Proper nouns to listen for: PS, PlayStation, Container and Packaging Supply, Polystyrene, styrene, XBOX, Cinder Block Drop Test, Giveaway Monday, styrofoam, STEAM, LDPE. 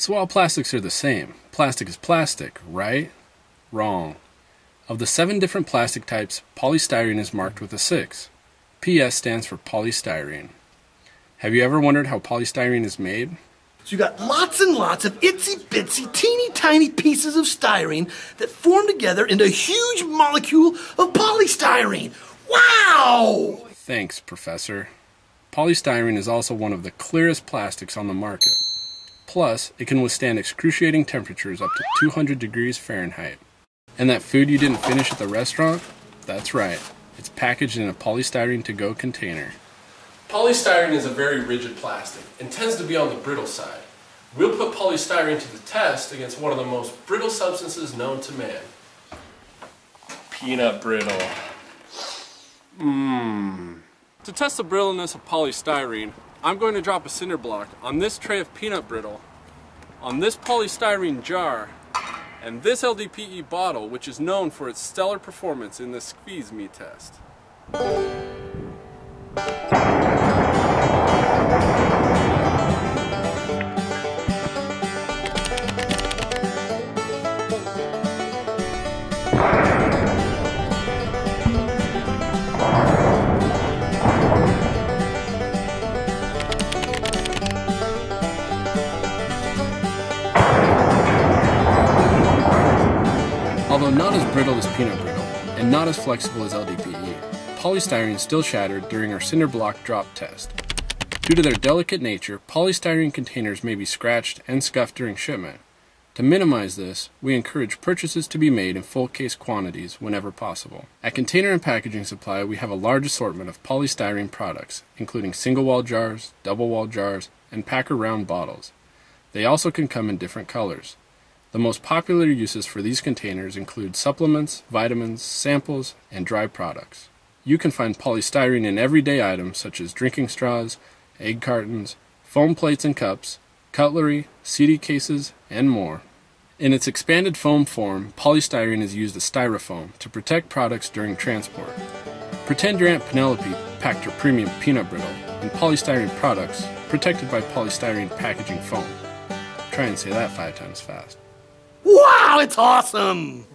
So all plastics are the same. Plastic is plastic, right? Wrong. Of the 7 different plastic types, polystyrene is marked with a 6. PS stands for polystyrene. Have you ever wondered how polystyrene is made? So you got lots and lots of itsy-bitsy, teeny-tiny pieces of styrene that form together into a huge molecule of polystyrene. Wow! Thanks, Professor. Polystyrene is also one of the clearest plastics on the market. Plus, it can withstand excruciating temperatures up to 200 degrees Fahrenheit. And that food you didn't finish at the restaurant? That's right. It's packaged in a polystyrene to-go container. Polystyrene is a very rigid plastic and tends to be on the brittle side. We'll put polystyrene to the test against one of the most brittle substances known to man. Peanut brittle. To test the brittleness of polystyrene, I'm going to drop a cinder block on this tray of peanut brittle, on this polystyrene jar, and this LDPE bottle, which is known for its stellar performance in the Squeeze Me test. Although not as brittle as peanut brittle, and not as flexible as LDPE, polystyrene still shattered during our cinder block drop test. Due to their delicate nature, polystyrene containers may be scratched and scuffed during shipment. To minimize this, we encourage purchases to be made in full case quantities whenever possible. At Container and Packaging Supply, we have a large assortment of polystyrene products, including single-wall jars, double-wall jars, and packer-round bottles. They also can come in different colors. The most popular uses for these containers include supplements, vitamins, samples, and dry products. You can find polystyrene in everyday items such as drinking straws, egg cartons, foam plates and cups, cutlery, CD cases, and more. In its expanded foam form, polystyrene is used as styrofoam to protect products during transport. Pretend your Aunt Penelope packed her premium peanut brittle in polystyrene products protected by polystyrene packaging foam. Try and say that 5 times fast. Wow, it's awesome!